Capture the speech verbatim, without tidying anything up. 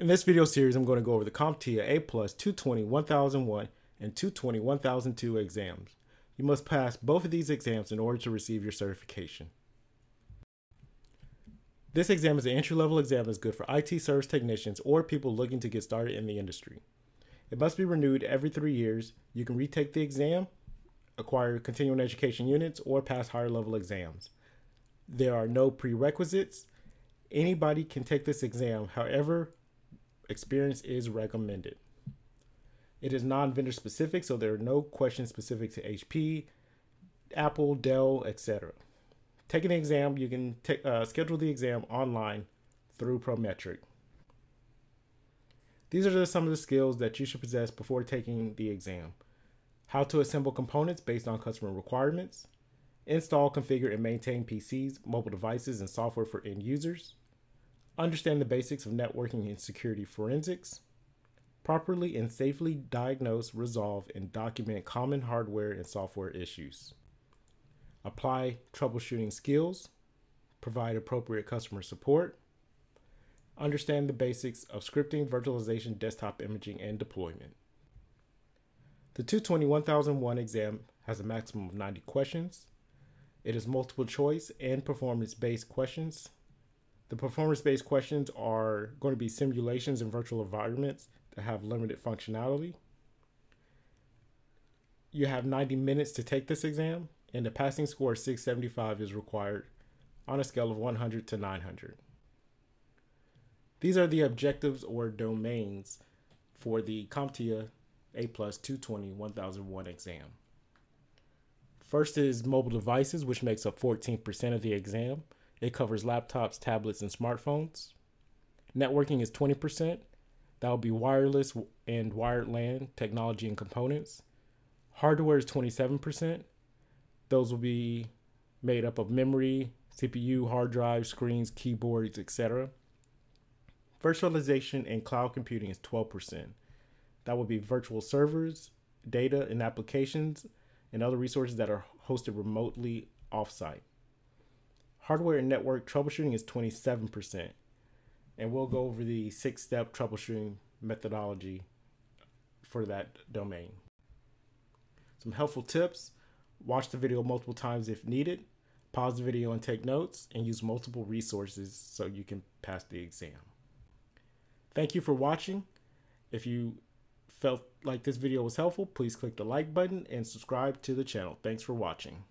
In this video series, I'm going to go over the CompTIA A plus, two twenty, ten oh one, and two twenty, ten oh two exams. You must pass both of these exams in order to receive your certification. This exam is an entry-level exam that's good for I T service technicians or people looking to get started in the industry. It must be renewed every three years. You can retake the exam, acquire continuing education units, or pass higher-level exams. There are no prerequisites. Anybody can take this exam, however, experience is recommended. It is non-vendor specific, so there are no questions specific to H P, Apple, Dell, et cetera. Taking the exam, you can uh, schedule the exam online through Prometric. These are just some of the skills that you should possess before taking the exam. How to assemble components based on customer requirements. Install, configure, and maintain P Cs, mobile devices, and software for end users. Understand the basics of networking and security forensics. Properly and safely diagnose, resolve, and document common hardware and software issues. Apply troubleshooting skills. Provide appropriate customer support. Understand the basics of scripting, virtualization, desktop imaging, and deployment. The two twenty, ten oh one exam has a maximum of ninety questions. It is multiple choice and performance-based questions. The performance-based questions are going to be simulations in virtual environments that have limited functionality. You have ninety minutes to take this exam, and the passing score of six seventy-five is required on a scale of one hundred to nine hundred. These are the objectives or domains for the CompTIA A plus, two twenty, ten oh one exam. First is mobile devices, which makes up fourteen percent of the exam. It covers laptops, tablets, and smartphones. Networking is twenty percent. That will be wireless and wired LAN, technology and components. Hardware is twenty-seven percent. Those will be made up of memory, C P U, hard drive, screens, keyboards, et cetera. Virtualization and cloud computing is twelve percent. That will be virtual servers, data and applications, and other resources that are hosted remotely offsite. Hardware and network troubleshooting is twenty-seven percent. And we'll go over the six-step troubleshooting methodology for that domain. Some helpful tips. Watch the video multiple times if needed. Pause the video and take notes, and use multiple resources so you can pass the exam. Thank you for watching. If you felt like this video was helpful, please click the like button and subscribe to the channel. Thanks for watching.